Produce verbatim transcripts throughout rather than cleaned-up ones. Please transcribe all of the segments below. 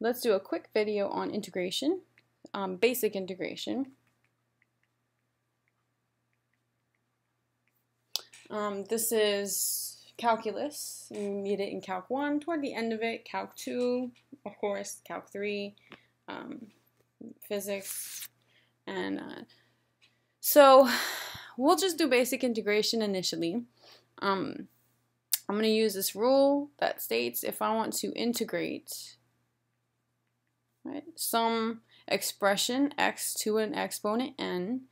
Let's do a quick video on integration, um, basic integration. Um, this is calculus. You need it in Calc one, toward the end of it, Calc two, of course, Calc three, um, physics, and uh, so we'll just do basic integration initially. Um, I'm going to use this rule that states if I want to integrate right, some expression x to an exponent n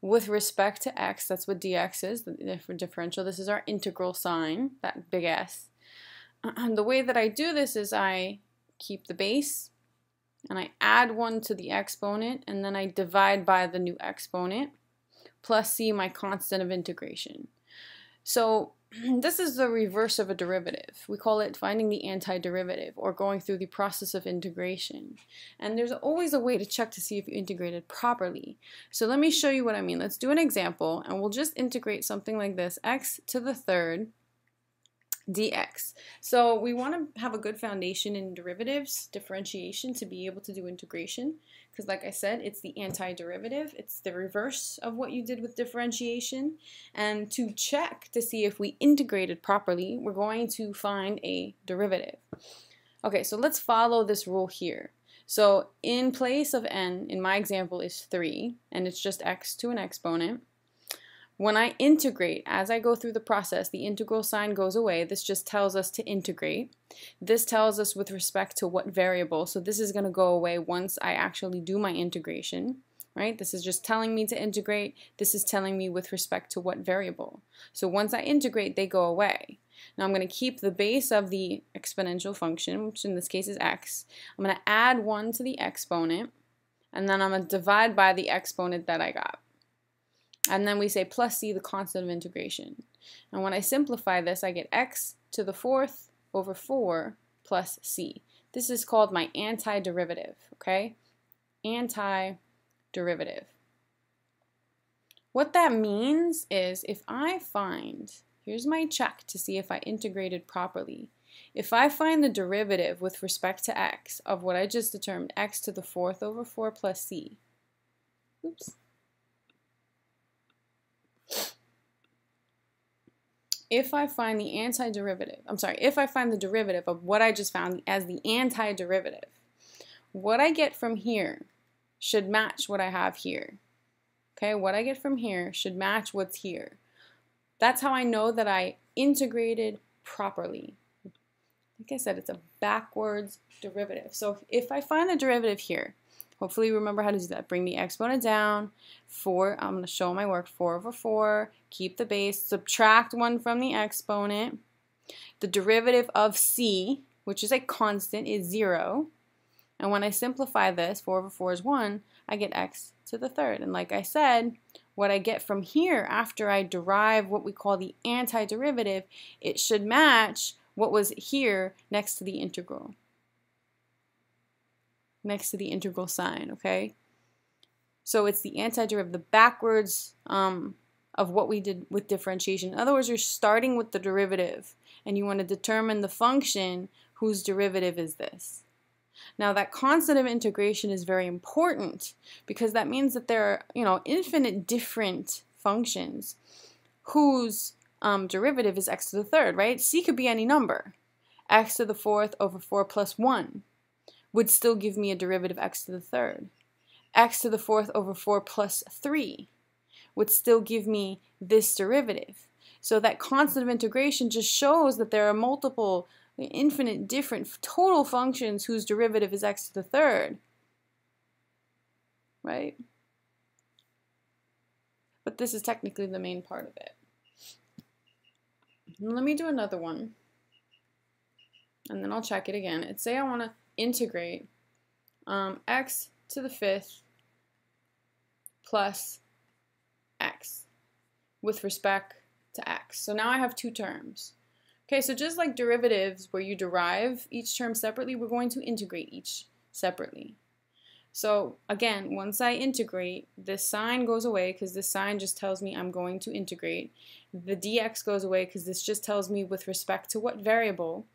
with respect to x, that's what dx is, the differential. This is our integral sign, that big S. And the way that I do this is I keep the base and I add one to the exponent and then I divide by the new exponent plus c, my constant of integration. So this is the reverse of a derivative. We call it finding the antiderivative or going through the process of integration. And there's always a way to check to see if you integrated properly. So let me show you what I mean. Let's do an example and we'll just integrate something like this, x to the third dx. So we want to have a good foundation in derivatives, differentiation, to be able to do integration, because like I said, it's the antiderivative, it's the reverse of what you did with differentiation. And to check to see if we integrated properly, we're going to find a derivative. Okay, so let's follow this rule here. So in place of n, in my example, is three, and it's just x to an exponent. When I integrate, as I go through the process, the integral sign goes away. This just tells us to integrate. This tells us with respect to what variable. So this is going to go away once I actually do my integration, right? This is just telling me to integrate. This is telling me with respect to what variable. So once I integrate, they go away. Now I'm going to keep the base of the exponential function, which in this case is x. I'm going to add one to the exponent, and then I'm going to divide by the exponent that I got. And then we say plus c, the constant of integration. And when I simplify this, I get x to the fourth over four plus c. This is called my antiderivative, okay? Antiderivative. What that means is if I find, here's my check to see if I integrated properly. If I find the derivative with respect to x of what I just determined, x to the fourth over four plus c. Oops. If I find the antiderivative, I'm sorry, if I find the derivative of what I just found as the antiderivative, what I get from here should match what I have here. Okay, what I get from here should match what's here. That's how I know that I integrated properly. Like I said, it's a backwards derivative. So if I find the derivative here, hopefully you remember how to do that. Bring the exponent down, four, I'm going to show my work, four over four, keep the base, subtract one from the exponent. The derivative of c, which is a constant, is zero. And when I simplify this, four over four is one, I get x to the third. And like I said, what I get from here after I derive what we call the antiderivative, it should match what was here next to the integral. Next to the integral sign, okay? So it's the antiderivative, the backwards um, of what we did with differentiation. In other words, you're starting with the derivative, and you want to determine the function whose derivative is this. Now, that constant of integration is very important because that means that there are, you know, infinite different functions whose um, derivative is x to the third, right? C could be any number. X to the fourth over four plus one. Would still give me a derivative x to the third. X to the fourth over four plus three would still give me this derivative. So that constant of integration just shows that there are multiple, infinite, different total functions whose derivative is x to the third, right? But this is technically the main part of it. Let me do another one, and then I'll check it again. Let's say I want to integrate um, x to the fifth plus x with respect to x. So now I have two terms. Okay, so just like derivatives where you derive each term separately, we're going to integrate each separately. So again, once I integrate, this sign goes away because this sign just tells me I'm going to integrate. The dx goes away because this just tells me with respect to what variable.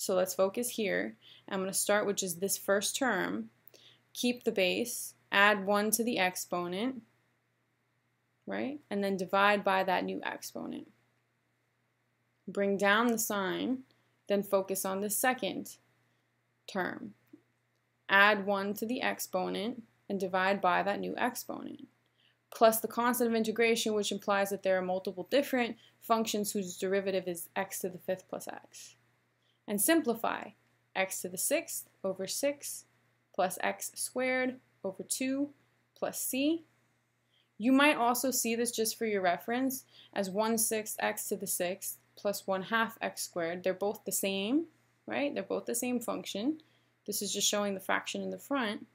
So let's focus here. I'm going to start with just this first term, keep the base, add one to the exponent, right? And then divide by that new exponent. Bring down the sign, then focus on the second term. Add one to the exponent and divide by that new exponent. Plus the constant of integration, which implies that there are multiple different functions whose derivative is x to the fifth plus x. And simplify x to the sixth over six plus x squared over two plus c. You might also see this just for your reference as one sixth x to the sixth plus one half x squared. They're both the same, right? They're both the same function. This is just showing the fraction in the front.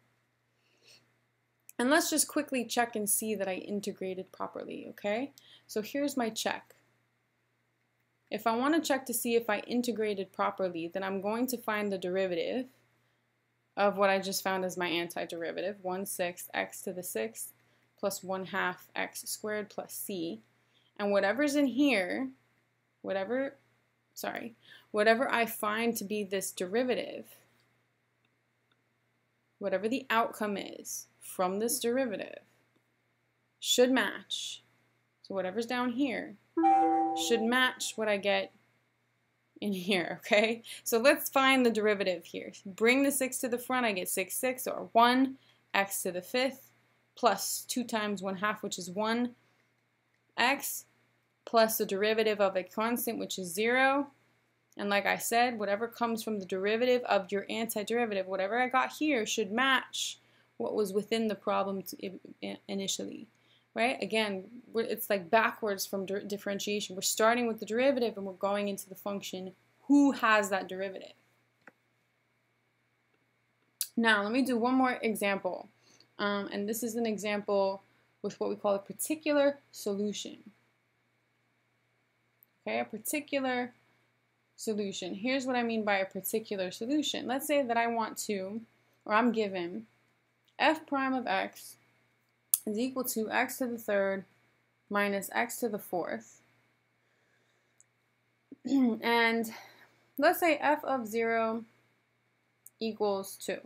And let's just quickly check and see that I integrated properly, okay? So here's my check. If I want to check to see if I integrated properly, then I'm going to find the derivative of what I just found as my antiderivative, one sixth x to the sixth plus one half x squared plus c. And whatever's in here, whatever, sorry, whatever I find to be this derivative, whatever the outcome is from this derivative should match. So whatever's down here should match what I get in here, okay? So let's find the derivative here. Bring the six to the front, I get six sixths or one, x to the fifth, plus two times one half, which is one, x, plus the derivative of a constant, which is zero. And like I said, whatever comes from the derivative of your antiderivative, whatever I got here should match what was within the problem initially, right? Again, it's like backwards from differentiation. We're starting with the derivative and we're going into the function who has that derivative. Now, let me do one more example. Um, and this is an example with what we call a particular solution. Okay, a particular solution. Here's what I mean by a particular solution. Let's say that I want to, or I'm given, f prime of x is equal to x to the third minus x to the fourth. And let's say f of zero equals two.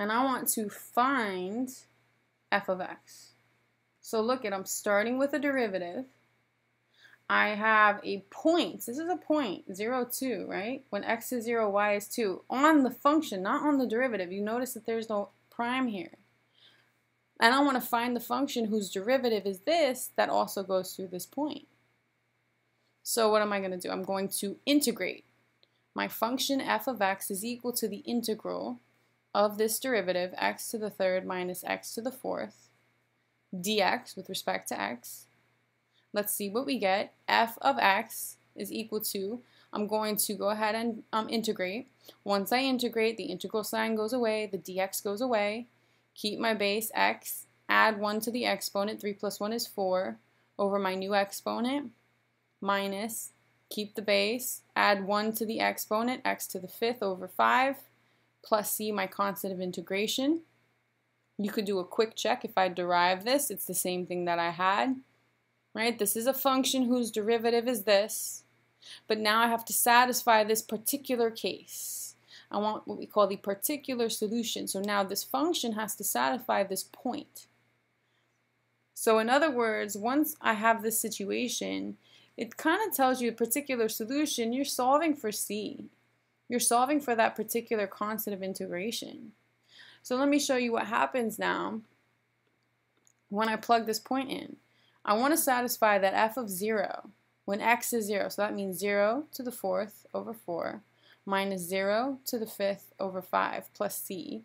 And I want to find f of x. So look at, I'm starting with a derivative. I have a point, this is a point, zero, two, right? When x is zero, y is two, on the function, not on the derivative. You notice that there's no prime here. And I want to find the function whose derivative is this that also goes through this point. So what am I going to do? I'm going to integrate. My function f of x is equal to the integral of this derivative, x to the third minus x to the fourth, dx with respect to x. Let's see what we get. F of x is equal to, I'm going to go ahead and um, integrate. Once I integrate, the integral sign goes away, the dx goes away. Keep my base x, add one to the exponent, three plus one is four, over my new exponent, minus, keep the base, add one to the exponent, x to the fifth over five, plus c, my constant of integration. You could do a quick check. If I derive this, it's the same thing that I had. Right? This is a function whose derivative is this, but now I have to satisfy this particular case. I want what we call the particular solution. So now this function has to satisfy this point. So in other words, once I have this situation, it kind of tells you a particular solution, you're solving for c. You're solving for that particular constant of integration. So let me show you what happens now when I plug this point in. I want to satisfy that f of zero when x is zero, so that means zero to the fourth over four minus zero to the fifth over five plus c.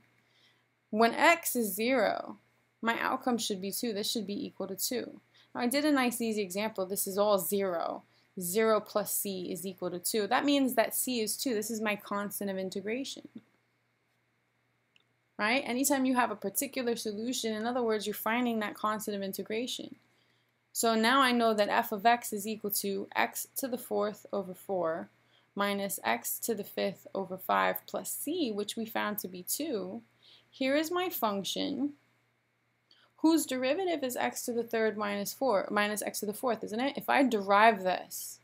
When x is zero, my outcome should be two. This should be equal to two. Now I did a nice easy example. This is all zero. zero plus c is equal to two. That means that c is two. This is my constant of integration. Right? Anytime you have a particular solution, in other words, you're finding that constant of integration. So now I know that f of x is equal to x to the fourth over four minus x to the fifth over five plus c, which we found to be two. Here is my function whose derivative is x to the third minus four minus x to the fourth, isn't it? If I derive this,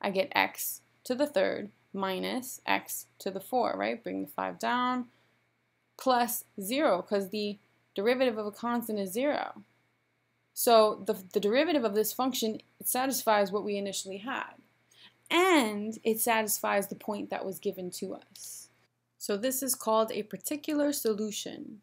I get x to the third minus x to the four, right? Bring the five down, plus zero, because the derivative of a constant is zero. So the, the derivative of this function, it satisfies what we initially had. And it satisfies the point that was given to us. So this is called a particular solution.